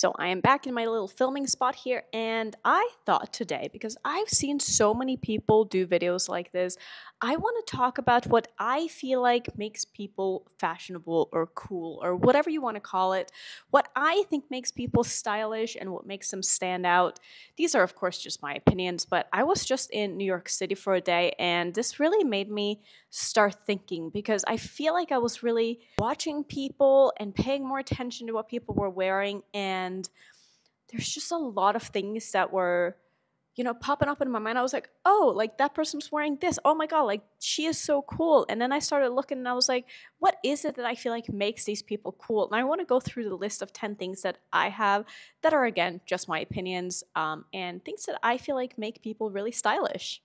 So I am back in my little filming spot here, and I thought today, because I've seen so many people do videos like this, I want to talk about what I feel like makes people fashionable or cool or whatever you want to call it, what I think makes people stylish and what makes them stand out. These are, of course, just my opinions, but I was just in New York City for a day, and this really made me start thinking, because I feel like I was really watching people and paying more attention to what people were wearing, and there's just a lot of things that were, you know, popping up in my mind. I was like, oh, like that person's wearing this. Oh my God, like she is so cool. And then I started looking and I was like, what is it that I feel like makes these people cool? And I want to go through the list of 10 things that I have that are, again, just my opinions and things that I feel like make people really stylish.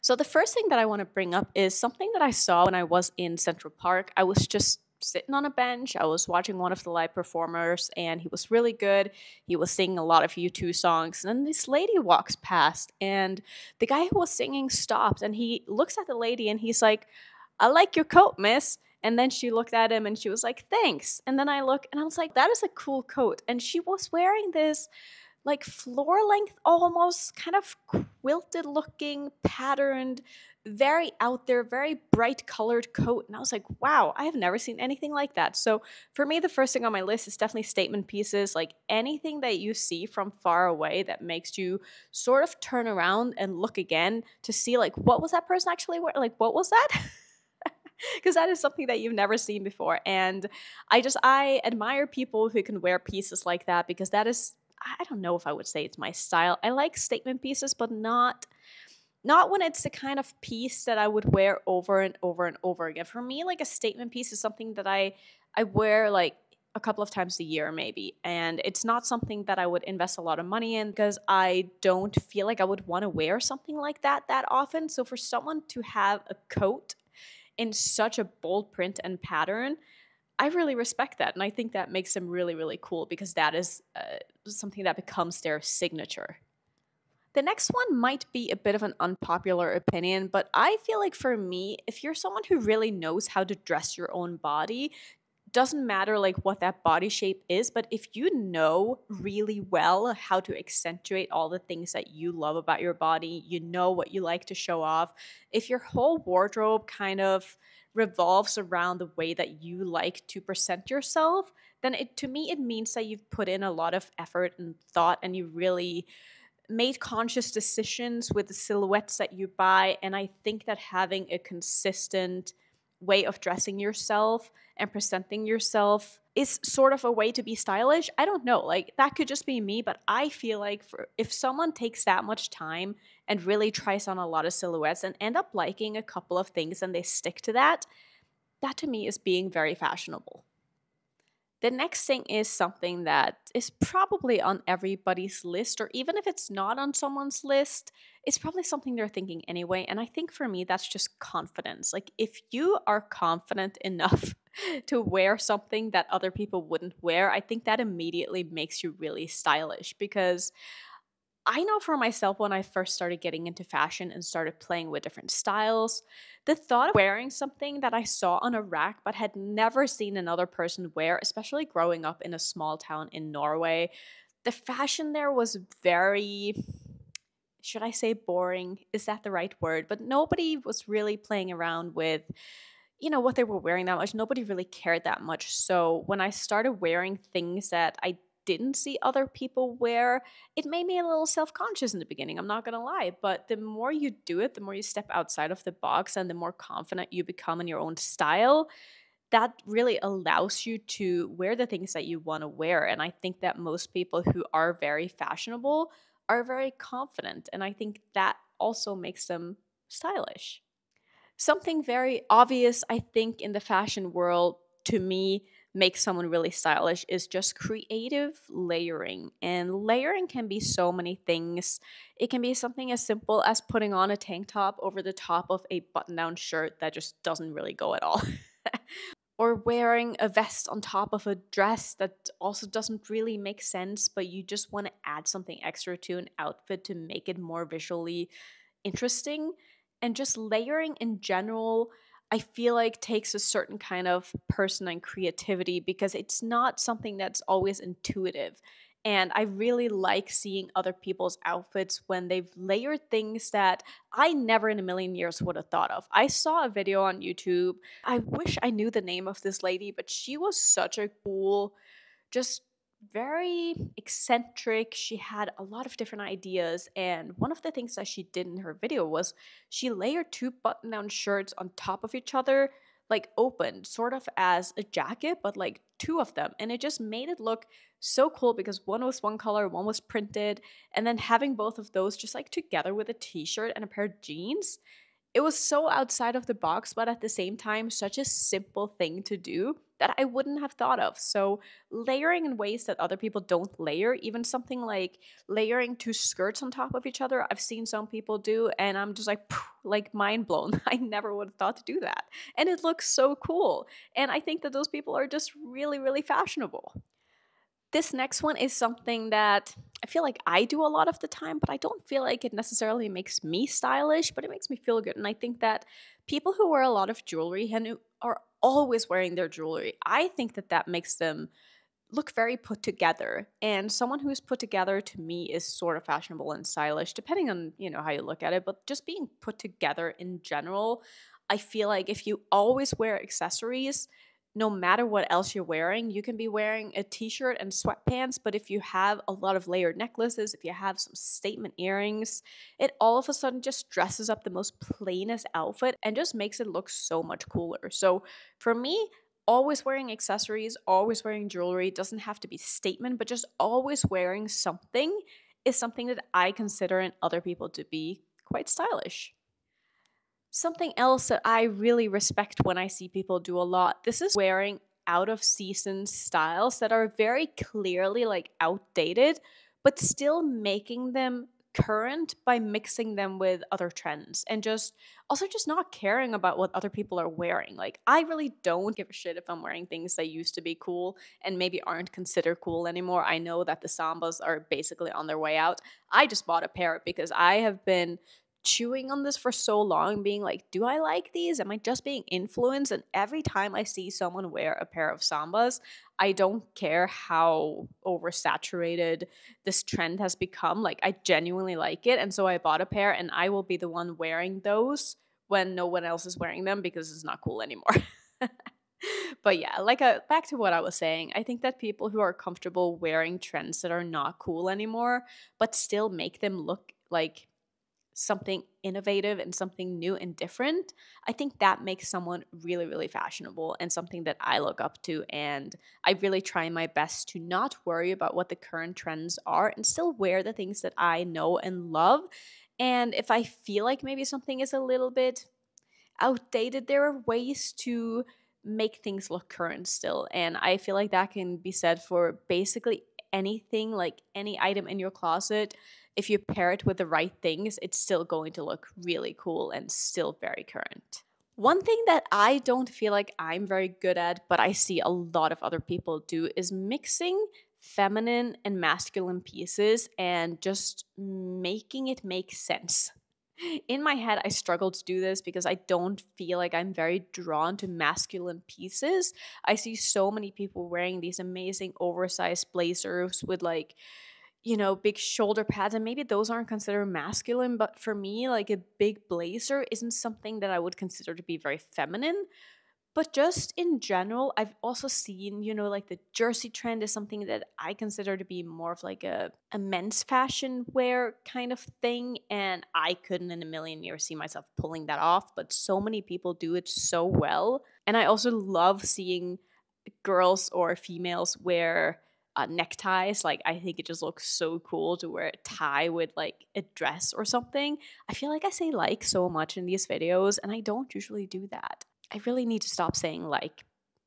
So the first thing that I want to bring up is something that I saw when I was in Central Park. I was just sitting on a bench. I was watching one of the live performers, and he was really good. He was singing a lot of U2 songs, and then this lady walks past, and the guy who was singing stopped, and he looks at the lady, and he's like, "I like your coat, miss." And then she looked at him, and she was like, "Thanks." And then I look, and I was like, that is a cool coat. And she was wearing this like floor length, almost kind of quilted looking, patterned, very out there, very bright colored coat. And I was like, wow, I have never seen anything like that. So for me, the first thing on my list is definitely statement pieces, like anything that you see from far away that makes you sort of turn around and look again to see like, what was that person actually wearing? Like, what was that? Because that is something that you've never seen before. And I admire people who can wear pieces like that, because that is, I don't know if I would say it's my style. I like statement pieces, but not when it's the kind of piece that I would wear over and over and over again. For me, like a statement piece is something that I wear like a couple of times a year maybe. And it's not something that I would invest a lot of money in, because I don't feel like I would want to wear something like that that often. So for someone to have a coat in such a bold print and pattern, I really respect that, and I think that makes them really, really cool, because that is something that becomes their signature. The next one might be a bit of an unpopular opinion, but I feel like for me, if you're someone who really knows how to dress your own body, doesn't matter like what that body shape is, but if you know really well how to accentuate all the things that you love about your body, you know what you like to show off, if your whole wardrobe kind of revolves around the way that you like to present yourself, then to me it means that you've put in a lot of effort and thought, and you really made conscious decisions with the silhouettes that you buy. And I think that having a consistent way of dressing yourself and presenting yourself is sort of a way to be stylish. I don't know, like that could just be me, but I feel like if someone takes that much time and really tries on a lot of silhouettes and end up liking a couple of things and they stick to that, that to me is being very fashionable. The next thing is something that is probably on everybody's list, or even if it's not on someone's list, it's probably something they're thinking anyway. And I think for me, that's just confidence. Like if you are confident enough to wear something that other people wouldn't wear, I think that immediately makes you really stylish, because I know for myself, when I first started getting into fashion and started playing with different styles, the thought of wearing something that I saw on a rack but had never seen another person wear, especially growing up in a small town in Norway, the fashion there was very, should I say boring? Is that the right word? But nobody was really playing around with, you know, what they were wearing that much. Nobody really cared that much. So when I started wearing things that I didn't see other people wear, it made me a little self-conscious in the beginning, I'm not gonna lie. But the more you do it, the more you step outside of the box and the more confident you become in your own style, that really allows you to wear the things that you want to wear. And I think that most people who are very fashionable are very confident, and I think that also makes them stylish. Something very obvious, I think, in the fashion world to me makes someone really stylish is just creative layering. And layering can be so many things. It can be something as simple as putting on a tank top over the top of a button-down shirt that just doesn't really go at all. Or wearing a vest on top of a dress that also doesn't really make sense, but you just want to add something extra to an outfit to make it more visually interesting. And just layering in general, I feel like takes a certain kind of person and creativity, because it's not something that's always intuitive. And I really like seeing other people's outfits when they've layered things that I never in a million years would have thought of. I saw a video on YouTube. I wish I knew the name of this lady, but she was such a cool, just very eccentric. She had a lot of different ideas, and one of the things that she did in her video was she layered two button-down shirts on top of each other, like open, sort of as a jacket, but like two of them. And it just made it look so cool because one was one color, one was printed. And then having both of those just like together with a t-shirt and a pair of jeans, it was so outside of the box, but at the same time, such a simple thing to do that I wouldn't have thought of. So layering in ways that other people don't layer, even something like layering two skirts on top of each other, I've seen some people do, and I'm just like mind blown. I never would have thought to do that. And it looks so cool. And I think that those people are just really, really fashionable. This next one is something that I feel like I do a lot of the time, but I don't feel like it necessarily makes me stylish, but it makes me feel good. And I think that people who wear a lot of jewelry and who are always wearing their jewelry, I think that that makes them look very put together. And someone who is put together to me is sort of fashionable and stylish, depending on, you know, how you look at it. But just being put together in general, I feel like if you always wear accessories, no matter what else you're wearing, you can be wearing a t-shirt and sweatpants, but if you have a lot of layered necklaces, if you have some statement earrings, it all of a sudden just dresses up the most plainest outfit and just makes it look so much cooler. So for me, always wearing accessories, always wearing jewelry, doesn't have to be statement, but just always wearing something is something that I consider and other people to be quite stylish. Something else that I really respect when I see people do a lot, this is wearing out-of-season styles that are very clearly like outdated, but still making them current by mixing them with other trends and just also just not caring about what other people are wearing. Like, I really don't give a shit if I'm wearing things that used to be cool and maybe aren't considered cool anymore. I know that the sambas are basically on their way out. I just bought a pair because I have been chewing on this for so long, being like, do I like these? Am I just being influenced? And every time I see someone wear a pair of sambas, I don't care how oversaturated this trend has become. Like, I genuinely like it. And so I bought a pair, and I will be the one wearing those when no one else is wearing them because it's not cool anymore. But yeah, back to what I was saying, I think that people who are comfortable wearing trends that are not cool anymore, but still make them look like something innovative and something new and different, I think that makes someone really, really fashionable and something that I look up to. And I really try my best to not worry about what the current trends are and still wear the things that I know and love. And if I feel like maybe something is a little bit outdated, there are ways to make things look current still. And I feel like that can be said for basically anything, like any item in your closet. If you pair it with the right things, it's still going to look really cool and still very current. One thing that I don't feel like I'm very good at, but I see a lot of other people do, is mixing feminine and masculine pieces and just making it make sense. In my head, I struggle to do this because I don't feel like I'm very drawn to masculine pieces. I see so many people wearing these amazing oversized blazers with, like, you know, big shoulder pads, and maybe those aren't considered masculine, but for me, like, a big blazer isn't something that I would consider to be very feminine. But just in general, I've also seen, you know, like the jersey trend is something that I consider to be more of like a men's fashion wear kind of thing. And I couldn't in a million years see myself pulling that off, but so many people do it so well. And I also love seeing girls or females wear neckties. Like, I think it just looks so cool to wear a tie with like a dress or something. I feel like I say like so much in these videos, and I don't usually do that. I really need to stop saying like.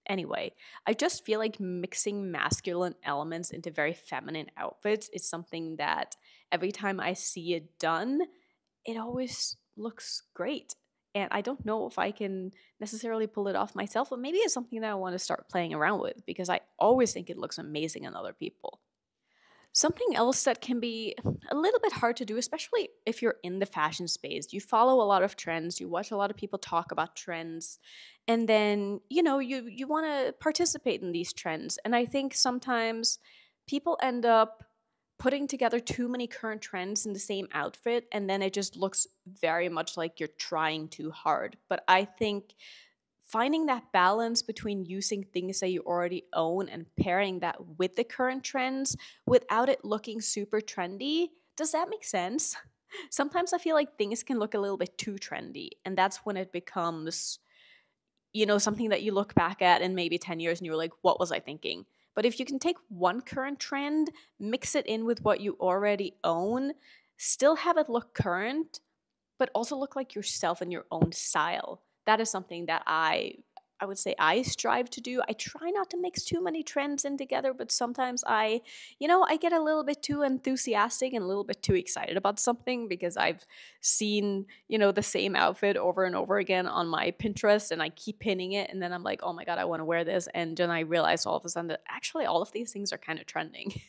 Anyway, I just feel like mixing masculine elements into very feminine outfits is something that every time I see it done, it always looks great. And I don't know if I can necessarily pull it off myself, but maybe it's something that I want to start playing around with because I always think it looks amazing on other people. Something else that can be a little bit hard to do, especially if you're in the fashion space, you follow a lot of trends, you watch a lot of people talk about trends, and then, you know, you want to participate in these trends. And I think sometimes people end up putting together too many current trends in the same outfit, and then it just looks very much like you're trying too hard. But I think finding that balance between using things that you already own and pairing that with the current trends without it looking super trendy, does that make sense? Sometimes I feel like things can look a little bit too trendy, and that's when it becomes, you know, something that you look back at in maybe 10 years and you're like, what was I thinking? But if you can take one current trend, mix it in with what you already own, still have it look current, but also look like yourself in your own style. That is something that I would say I strive to do. I try not to mix too many trends in together, but sometimes I get a little bit too enthusiastic and a little bit too excited about something because I've seen, you know, the same outfit over and over again on my Pinterest, and I keep pinning it, and then I'm like, oh my God, I want to wear this. And then I realize all of a sudden that actually all of these things are kind of trending.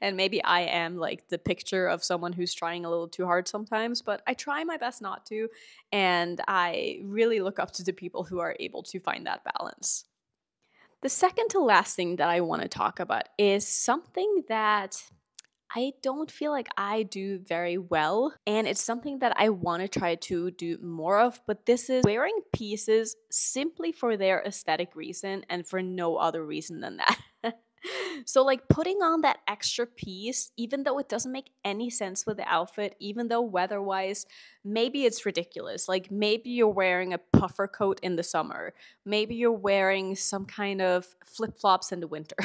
And maybe I am like the picture of someone who's trying a little too hard sometimes, but I try my best not to, and I really look up to the people who are able to find that balance. The second to last thing that I want to talk about is something that I don't feel like I do very well, and it's something that I want to try to do more of, but this is wearing pieces simply for their aesthetic reason and for no other reason than that. So like putting on that extra piece, even though it doesn't make any sense with the outfit, even though weather-wise, maybe it's ridiculous. Like maybe you're wearing a puffer coat in the summer. Maybe you're wearing some kind of flip-flops in the winter.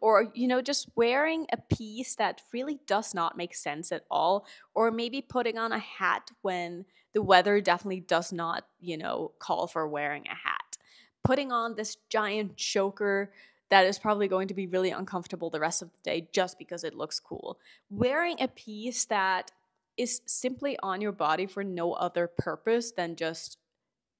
Or, you know, just wearing a piece that really does not make sense at all. Or maybe putting on a hat when the weather definitely does not, you know, call for wearing a hat. Putting on this giant choker that is probably going to be really uncomfortable the rest of the day just because it looks cool. Wearing a piece that is simply on your body for no other purpose than just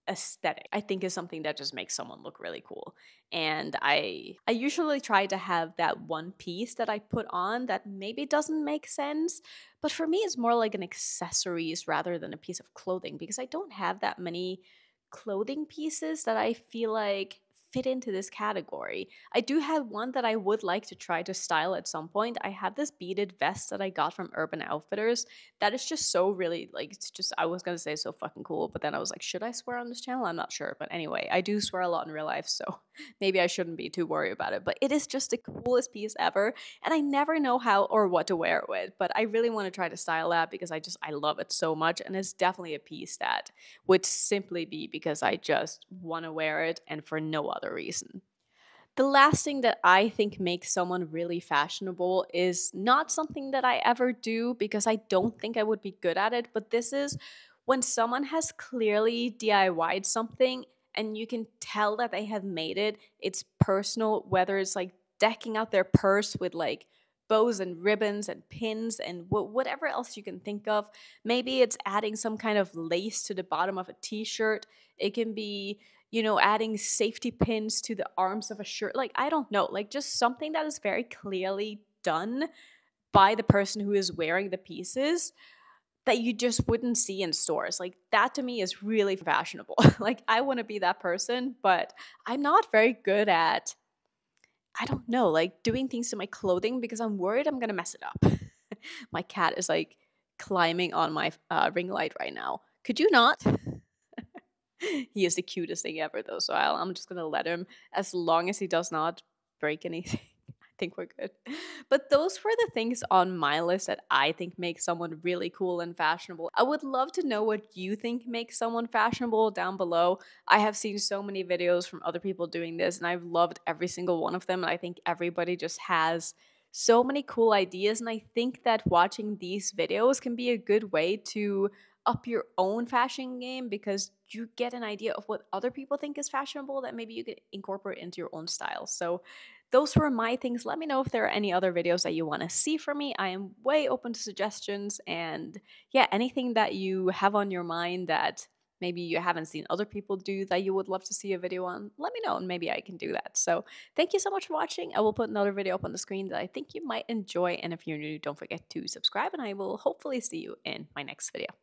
aesthetic, I think is something that just makes someone look really cool. And I usually try to have that one piece that I put on that maybe doesn't make sense, but for me it's more like an accessories rather than a piece of clothing, because I don't have that many clothing pieces that I feel like fit into this category. I do have one that I would like to try to style at some point. I have this beaded vest that I got from Urban Outfitters that is just so really, like, it's just, I was gonna say so fucking cool, but then I was like, should I swear on this channel? I'm not sure, but anyway, I do swear a lot in real life, so maybe I shouldn't be too worried about it, but it is just the coolest piece ever, and I never know how or what to wear it with, but I really want to try to style that because I love it so much, and it's definitely a piece that would simply be because I just want to wear it and for no other reason. The last thing that I think makes someone really fashionable is not something that I ever do because I don't think I would be good at it, but this is when someone has clearly DIY'd something and you can tell that they have made it. It's personal, whether it's like decking out their purse with like bows and ribbons and pins and whatever else you can think of. Maybe it's adding some kind of lace to the bottom of a t-shirt. It can be, you know, adding safety pins to the arms of a shirt. Like, I don't know, like just something that is very clearly done by the person who is wearing the pieces that you just wouldn't see in stores. Like that to me is really fashionable. Like I want to be that person, but I'm not very good at, I don't know, like doing things to my clothing because I'm worried I'm going to mess it up. My cat is like climbing on my ring light right now. Could you not? He is the cutest thing ever though, so I'm just going to let him as long as he does not break anything. I think we're good. But those were the things on my list that I think make someone really cool and fashionable. I would love to know what you think makes someone fashionable down below. I have seen so many videos from other people doing this and I've loved every single one of them, and I think everybody just has so many cool ideas, and I think that watching these videos can be a good way to up your own fashion game because you get an idea of what other people think is fashionable that maybe you could incorporate into your own style. So those were my things. Let me know if there are any other videos that you want to see from me. I am way open to suggestions, and yeah, anything that you have on your mind that maybe you haven't seen other people do that you would love to see a video on, let me know and maybe I can do that. So thank you so much for watching. I will put another video up on the screen that I think you might enjoy, and if you're new, don't forget to subscribe, and I will hopefully see you in my next video.